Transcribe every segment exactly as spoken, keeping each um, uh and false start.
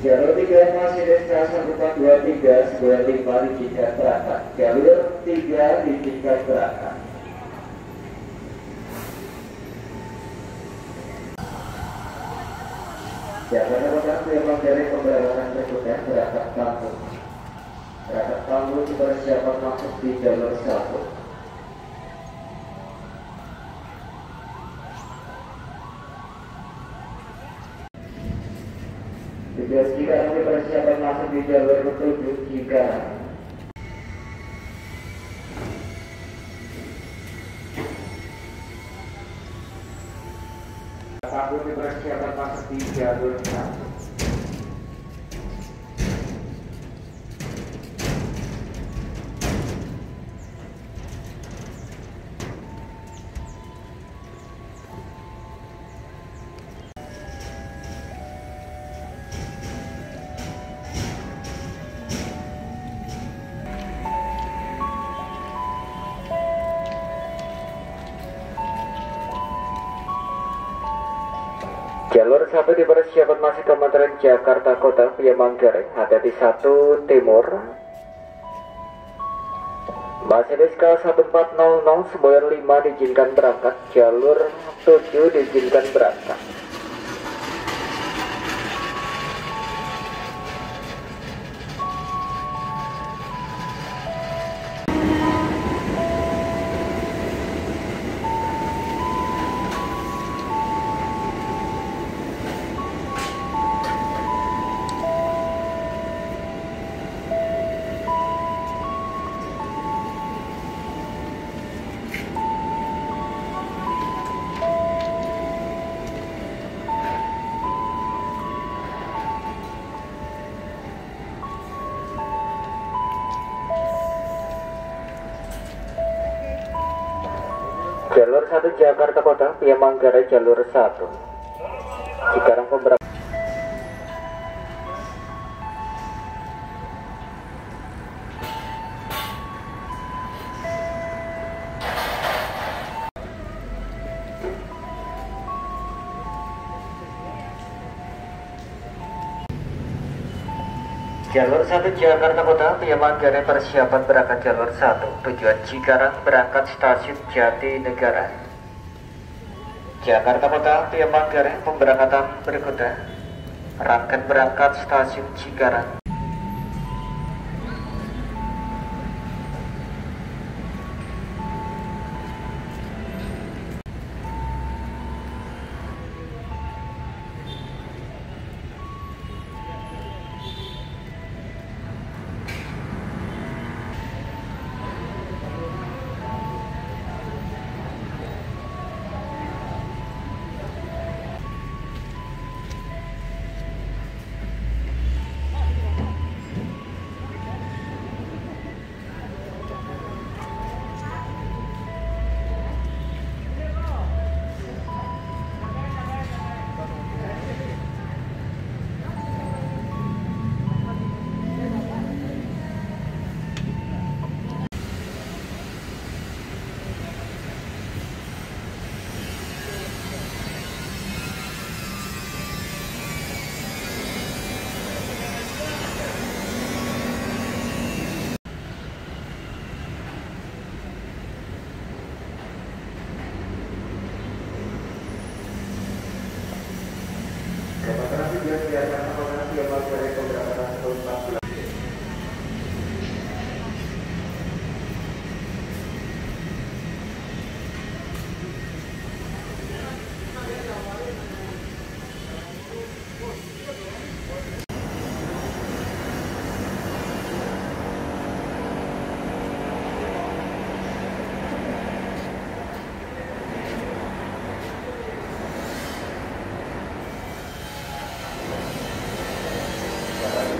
nol tiga masih desa satu empat dua tiga sebanding paling tingkat terangkat jalur tiga di tingkat terangkat. Ya, pada waktu yang dari pemberangkatan berikutnya terangkat tamu. Terangkat tamu dipersiapkan masuk di jalur satu. Jika nanti persiapan masuk di jalur ketujuh Cikarang. Satu di persiapan masuk di jalur satu. Jalur satu di persiapan masih Kemarin Jakarta Kota via Manggarai, hati-hati satu timur. Masinis K satu empat nol nol semboyan lima diizinkan berangkat, jalur tujuh diizinkan berangkat. Jalur satu Jakarta Kota via Manggarai jalur satu. Cikarang pemberangkatan Jalur satu Jakarta Kota via Manggarai persiapan berangkat jalur satu tujuan Cikarang berangkat stasiun Jatinegara. Jakarta Kota via Manggarai pemberangkatan berikutnya rangkaian berangkat stasiun Cikarang. Thank you.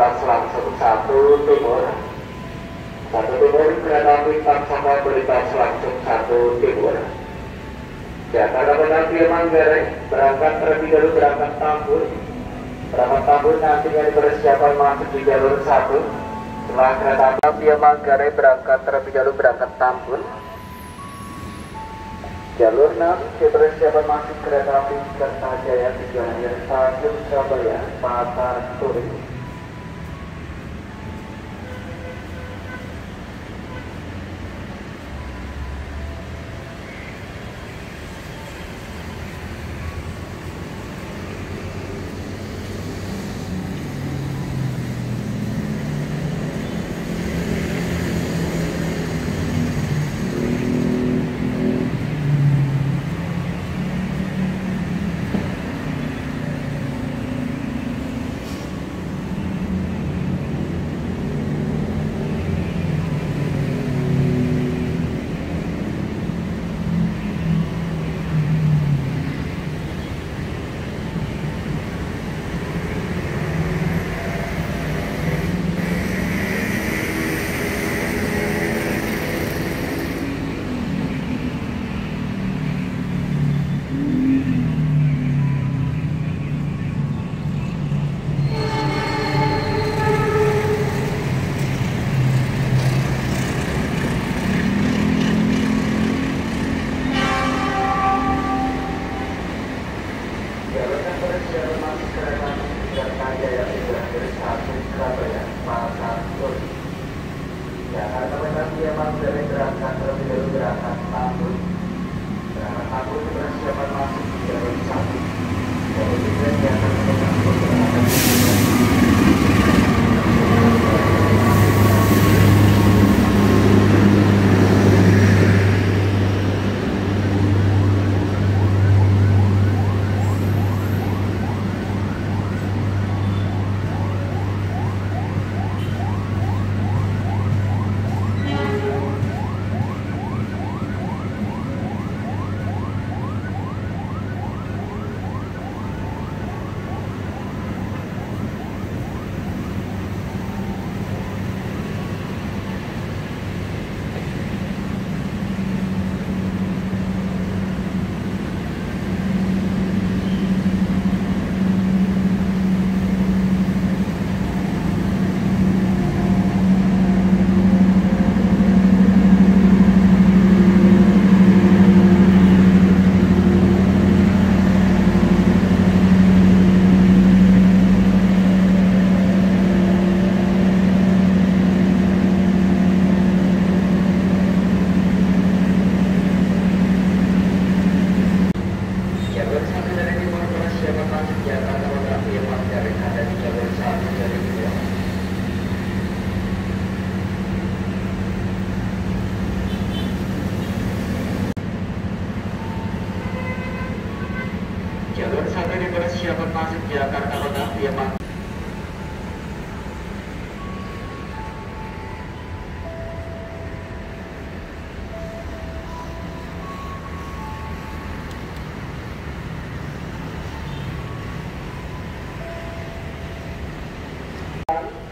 lintas langsung satu timur, satu timur kereta lintas sama lintas langsung satu timur. Ya, kadang-kadang dia manggarai berangkat terlebih dahulu berangkat Tambun, berangkat Tambun nantinya dipersiapkan masuk di jalur satu. Setelah kereta api dia manggarai berangkat terlebih dahulu berangkat Tambun. Jalur enam, dipersiapkan masuk kereta api Kertajaya tujuan Stasiun Surabaya Pasar Turi.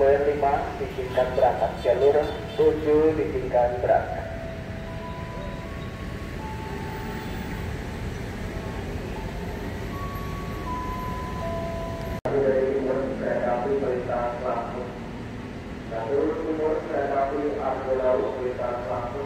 Poin lima diizinkan berangkat, jalur tujuh diizinkan berangkat. Dari timur kereta api melintas Lampung, dari timur kereta api Argo Laut melintas Lampung.